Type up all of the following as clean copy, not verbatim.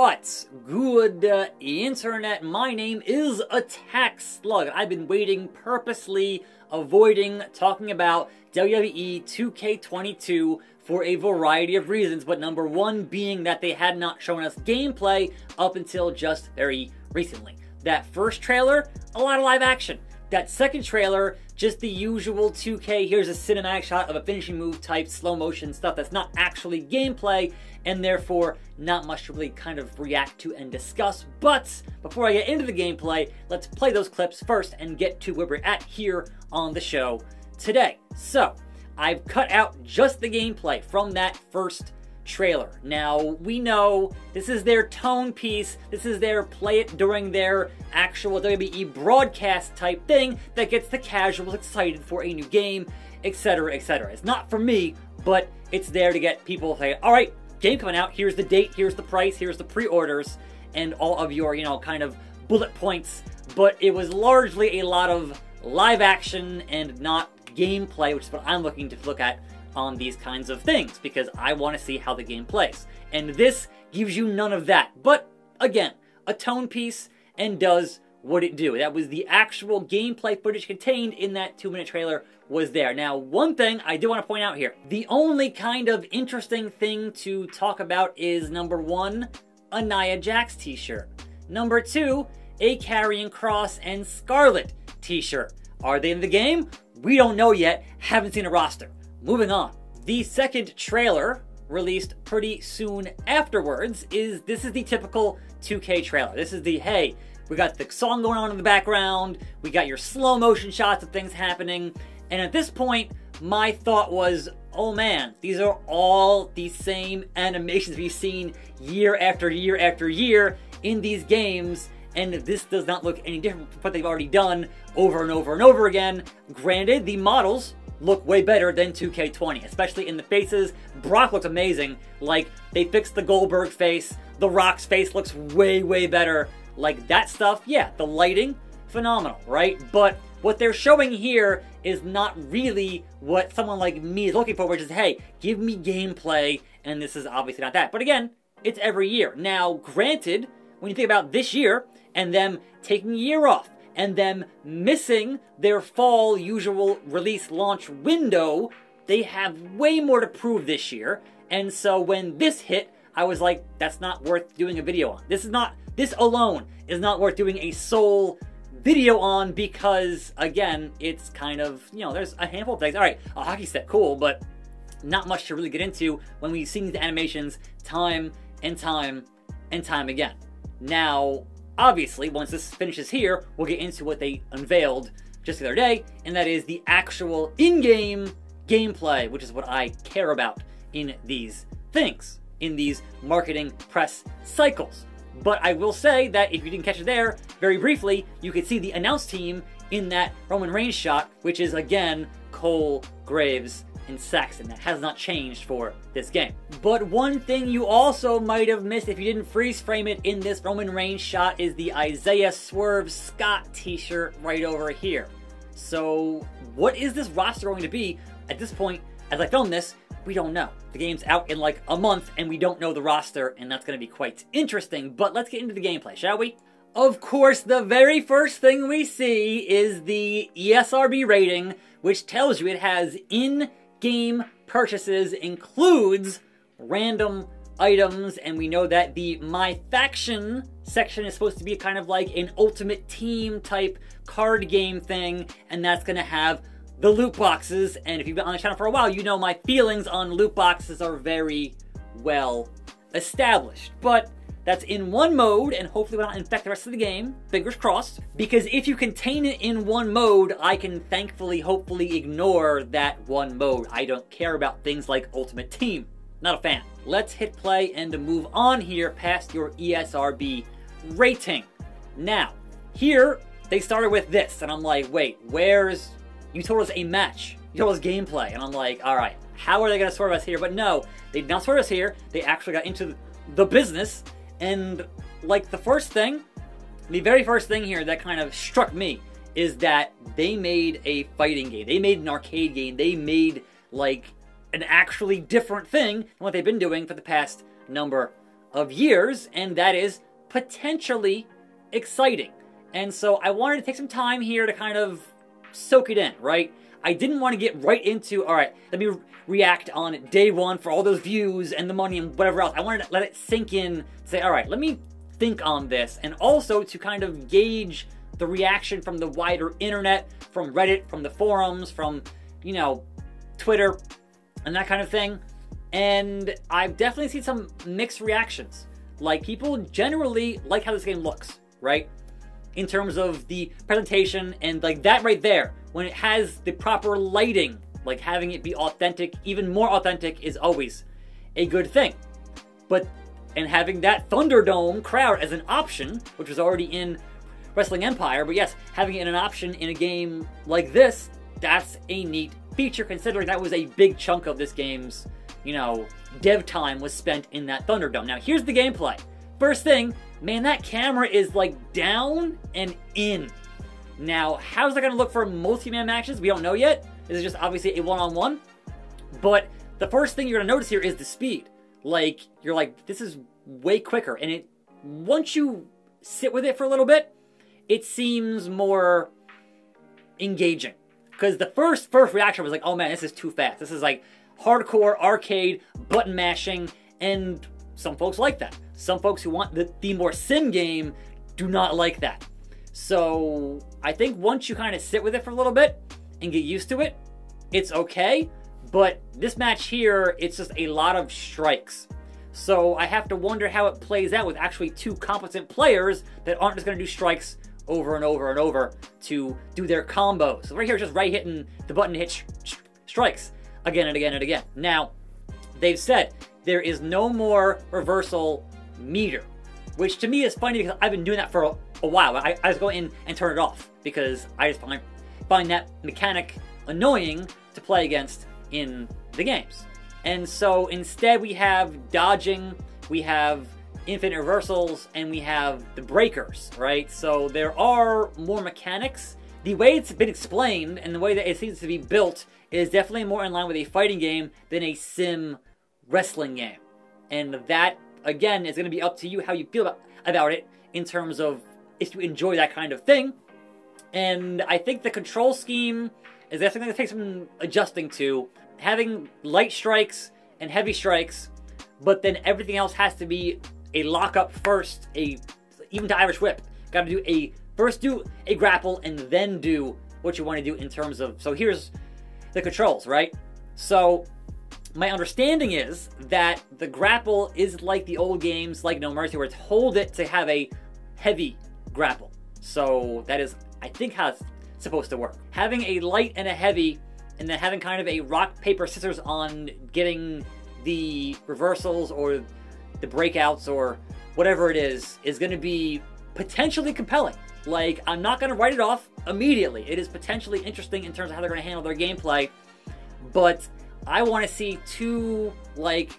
What's good, internet? My name is Attack Slug. I've been waiting, purposely avoiding talking about WWE 2K22 for a variety of reasons, but number one being that they had not shown us gameplay up until just very recently. That first trailer, a lot of live action. That second trailer, just the usual 2K, here's a cinematic shot of a finishing move type slow motion stuff that's not actually gameplay and therefore not much to really kind of react to and discuss. But before I get into the gameplay, let's play those clips first and get to where we're at here on the show today. So I've cut out just the gameplay from that first trailer. Now, we know this is their tone piece, this is their play it during their actual WWE broadcast type thing that gets the casuals excited for a new game, etc, etc. It's not for me, but it's there to get people to say, alright, game coming out, here's the date, here's the price, here's the pre-orders, and all of your, you know, kind of bullet points. But it was largely a lot of live action and not gameplay, which is what I'm looking to look at on these kinds of things, because I want to see how the game plays. And this gives you none of that. But again, a tone piece and does what it do. That was the actual gameplay footage contained in that 2-minute trailer was there. Now, one thing I do want to point out here. The only kind of interesting thing to talk about is, number one, a Nia Jax t-shirt. Number two, a Karrion Kross and Scarlet t-shirt. Are they in the game? We don't know yet. Haven't seen a roster. Moving on. The second trailer, released pretty soon afterwards, this is the typical 2K trailer. This is the, hey, we got the song going on in the background, we got your slow motion shots of things happening, and at this point, my thought was, oh man, these are all the same animations we've seen year after year after year in these games, and this does not look any different from what they've already done over and over and over again. Granted, the models look way better than 2K20, especially in the faces. Brock looks amazing. Like, they fixed the Goldberg face. The Rock's face looks way, way better. Like, that stuff, yeah, the lighting, phenomenal, right? But what they're showing here is not really what someone like me is looking for, which is, hey, give me gameplay, and this is obviously not that. But again, it's every year. Now, granted, when you think about this year, and them taking a year off, and them missing their fall usual release launch window, they have way more to prove this year. And so when this hit, I was like, that's not worth doing a video on. This alone is not worth doing a sole video on, because again, it's kind of, you know, there's a handful of things. All right, a hockey stick, cool, but not much to really get into when we've seen these animations time and time and time again. Now, obviously, once this finishes here, we'll get into what they unveiled just the other day, and that is the actual in-game gameplay, which is what I care about in these things, in these marketing press cycles. But I will say that if you didn't catch it there, very briefly, you could see the announced team in that Roman Reigns shot, which is, again, Cole Graves and Saxon. That has not changed for this game. But one thing you also might have missed if you didn't freeze frame it in this Roman Reigns shot is the Isaiah Swerve Scott t-shirt right over here. So what is this roster going to be at this point? As I film this, we don't know. The game's out in like a month and we don't know the roster, and that's going to be quite interesting. But let's get into the gameplay, shall we? Of course, the very first thing we see is the ESRB rating, which tells you it has in-game purchases includes random items, and we know that the My Faction section is supposed to be kind of like an Ultimate Team type card game thing, and that's going to have the loot boxes. And if you've been on the channel for a while, you know my feelings on loot boxes are very well established. But that's in one mode, and hopefully will not infect the rest of the game, fingers crossed. Because if you contain it in one mode, I can thankfully, hopefully ignore that one mode. I don't care about things like Ultimate Team. Not a fan. Let's hit play and move on here past your ESRB rating. Now, here, they started with this, and I'm like, wait, where's... You told us a match. You told us gameplay. And I'm like, alright, how are they going to swerve us here? But no, they did not swerve us here. They actually got into the business. And, like, the very first thing here that kind of struck me is that they made a fighting game. They made an arcade game. They made, like, an actually different thing than what they've been doing for the past number of years, and that is potentially exciting. And so I wanted to take some time here to kind of soak it in, right? I didn't want to get right into, all right, let me react on day one for all those views and the money and whatever else. I wanted to let it sink in, say, all right, let me think on this, and also to kind of gauge the reaction from the wider internet, from Reddit, from the forums, from, you know, Twitter, and that kind of thing. And I've definitely seen some mixed reactions. Like, people generally like how this game looks, right? In terms of the presentation and like that right there, when it has the proper lighting, like having it be authentic, even more authentic, is always a good thing. But, and having that Thunderdome crowd as an option, which was already in Wrestling Empire, but yes, having it an option in a game like this, that's a neat feature, considering that was a big chunk of this game's, you know, dev time was spent in that Thunderdome. Now, here's the gameplay. First thing, man, that camera is like down and in. Now, how's that going to look for multi-man matches? We don't know yet. This is just obviously a one-on-one. But the first thing you're going to notice here is the speed. Like, you're like, this is way quicker. And it, once you sit with it for a little bit, it seems more engaging. Because the first reaction was like, oh man, this is too fast. This is like hardcore arcade button mashing, and some folks like that. Some folks who want the more sim game do not like that. So I think once you kind of sit with it for a little bit and get used to it, it's okay. But this match here, it's just a lot of strikes. So I have to wonder how it plays out with actually two competent players that aren't just going to do strikes over and over and over to do their combos. So right here, just right hitting the button to hit strikes again and again and again. Now, they've said there is no more reversal meter, which to me is funny because I've been doing that for a while. I just go in and turn it off because I just find that mechanic annoying to play against in the games. And so instead we have dodging, we have infinite reversals, and we have the breakers, right? So there are more mechanics. The way it's been explained and the way that it seems to be built is definitely more in line with a fighting game than a sim wrestling game. And that, again, is going to be up to you how you feel about it in terms of if you enjoy that kind of thing. And I think the control scheme is definitely going to take some adjusting to. Having light strikes and heavy strikes, but then everything else has to be a lockup first, even to Irish whip. Got to do first do a grapple and then do what you want to do in terms of. So here's the controls, right? So my understanding is that the grapple is like the old games, like No Mercy, where it's hold it to have a heavy grapple. So that is, I think, how it's supposed to work. Having a light and a heavy, and then having kind of a rock, paper, scissors on getting the reversals or the breakouts or whatever it is going to be potentially compelling. Like, I'm not going to write it off immediately. It is potentially interesting in terms of how they're going to handle their gameplay, but I want to see two, like,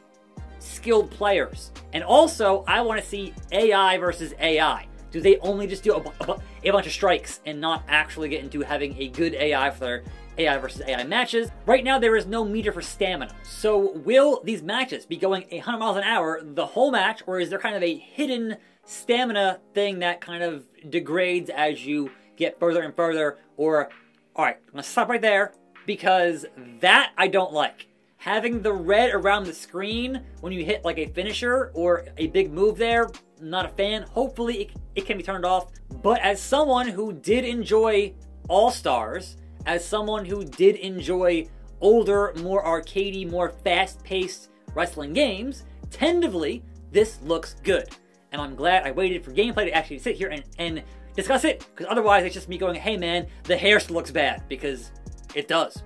skilled players. And also, I want to see AI versus AI. Do they only just do a bunch of strikes and not actually get into having a good AI for their AI versus AI matches? Right now, there is no meter for stamina. So will these matches be going 100 miles an hour the whole match, or is there kind of a hidden stamina thing that kind of degrades as you get further and further? Or, all right, I'm gonna stop right there because that I don't like. Having the red around the screen when you hit like a finisher or a big move there, not a fan. Hopefully it can be turned off. But as someone who did enjoy All Stars, as someone who did enjoy older, more arcadey, more fast-paced wrestling games, tentatively, this looks good. And I'm glad I waited for gameplay to actually sit here and discuss it, because otherwise it's just me going, hey man, the hair still looks bad, because it does.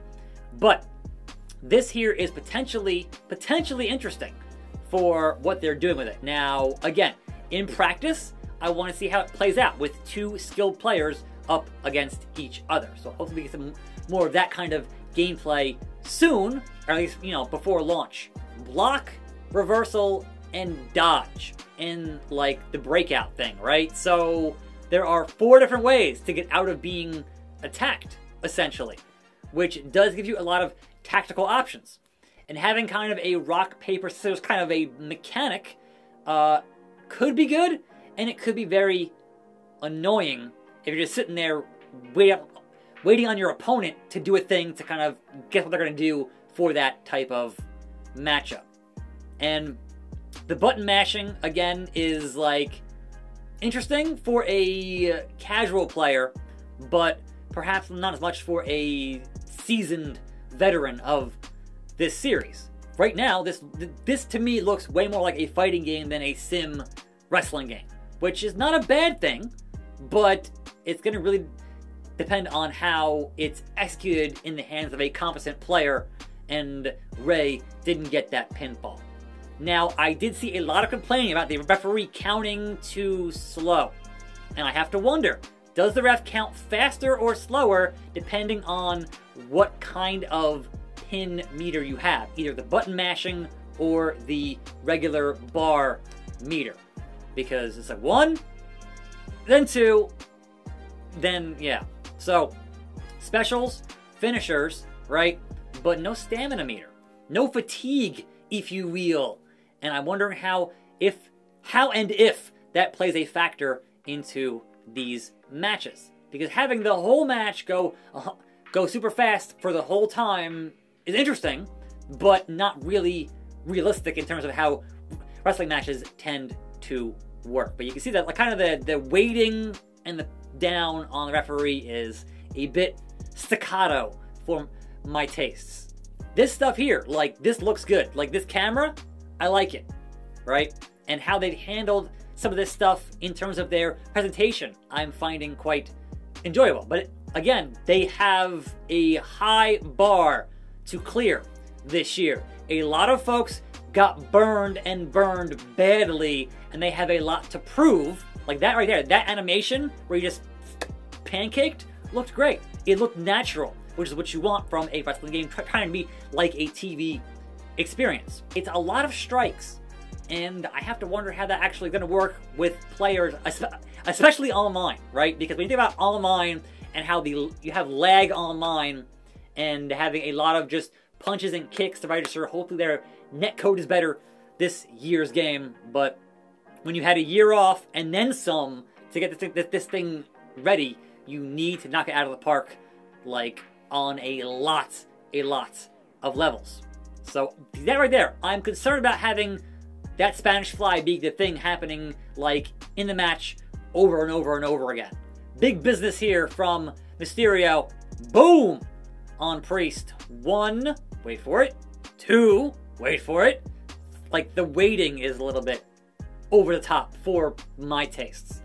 But this here is potentially interesting for what they're doing with it. Now, again, in practice, I want to see how it plays out with two skilled players up against each other. So hopefully we get some more of that kind of gameplay soon, or at least, you know, before launch. Block, reversal, and dodge, and like the breakout thing, right? So there are four different ways to get out of being attacked, essentially, which does give you a lot of tactical options. And having kind of a rock, paper, scissors kind of a mechanic could be good, and it could be very annoying if you're just sitting there waiting on your opponent to do a thing to kind of guess what they're going to do for that type of matchup. And the button mashing, again, is like interesting for a casual player, but perhaps not as much for a seasoned veteran of this series. Right now, this to me looks way more like a fighting game than a sim wrestling game, which is not a bad thing, but it's going to really depend on how it's executed in the hands of a competent player, and Ray didn't get that pinfall. Now, I did see a lot of complaining about the referee counting too slow, and I have to wonder, does the ref count faster or slower depending on what kind of pin meter you have, either the button mashing or the regular bar meter? Because it's like one, then two, then yeah. So specials, finishers, right? But no stamina meter, no fatigue, if you will. And I'm wondering how and if that plays a factor into these matches, because having the whole match go super fast for the whole time is interesting, but not really realistic in terms of how wrestling matches tend to work. But you can see that, like, kind of the waiting and the down on the referee is a bit staccato for my tastes. This stuff here, like, this looks good. Like, this camera, I like it, right? And how they've handled some of this stuff in terms of their presentation, I'm finding quite enjoyable. But again, they have a high bar to clear this year. A lot of folks got burned and burned badly, and they have a lot to prove. Like that right there, that animation where you just pancaked looked great. It looked natural, which is what you want from a wrestling game trying to be like a TV experience. It's a lot of strikes, and I have to wonder how that actually going to work with players, especially online, right? Because when you think about online and how you have lag online and having a lot of just punches and kicks to register, hopefully their netcode is better this year's game. But when you had a year off and then some to get this thing ready, you need to knock it out of the park, like, on a lot of levels. So that right there, I'm concerned about having that Spanish fly be the thing happening, like, in the match over and over and over again. Big business here from Mysterio. Boom! On Priest. One, wait for it. Two, wait for it. Like, the waiting is a little bit over the top for my tastes.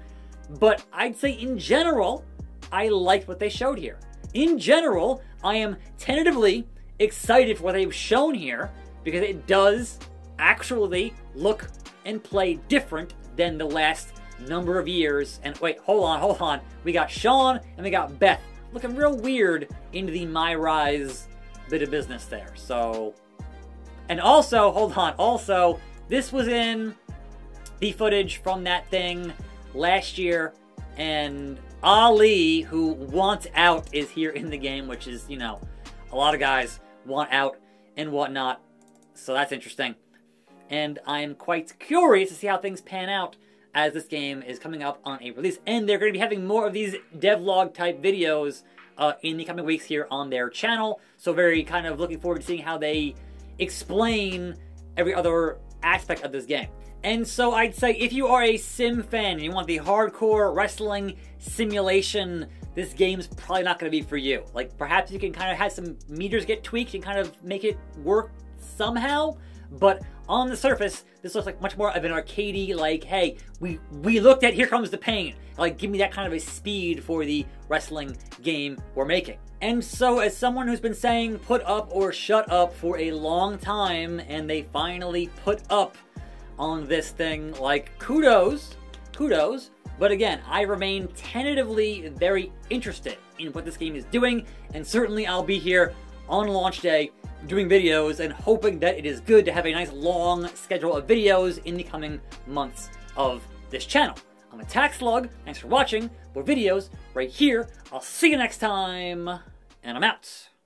But I'd say in general, I liked what they showed here. In general, I am tentatively excited for what they've shown here, because it does actually look and play different than the last number of years. And wait, hold on. We got Sean and we got Beth looking real weird into the My Rise bit of business there. So, and also, also, this was in the footage from that thing last year, and Ali, who wants out, is here in the game, which is, you know, a lot of guys want out and whatnot, so that's interesting. And I'm quite curious to see how things pan out as this game is coming up on a release, and they're going to be having more of these devlog type videos in the coming weeks here on their channel, so very kind of looking forward to seeing how they explain every other aspect of this game. And so I'd say if you are a sim fan and you want the hardcore wrestling simulation, this game's probably not going to be for you. Like, perhaps you can kind of have some meters get tweaked and kind of make it work somehow, but on the surface, this looks like much more of an arcadey, like, hey, we looked at Here Comes the Pain. Like, give me that kind of a speed for the wrestling game we're making. And so, as someone who's been saying put up or shut up for a long time, and they finally put up on this thing, like, kudos. But again, I remain tentatively very interested in what this game is doing, and certainly I'll be here on launch day doing videos and hoping that it is good to have a nice long schedule of videos in the coming months of this channel. I'm Attack Slug, thanks for watching, more videos right here, I'll see you next time, and I'm out.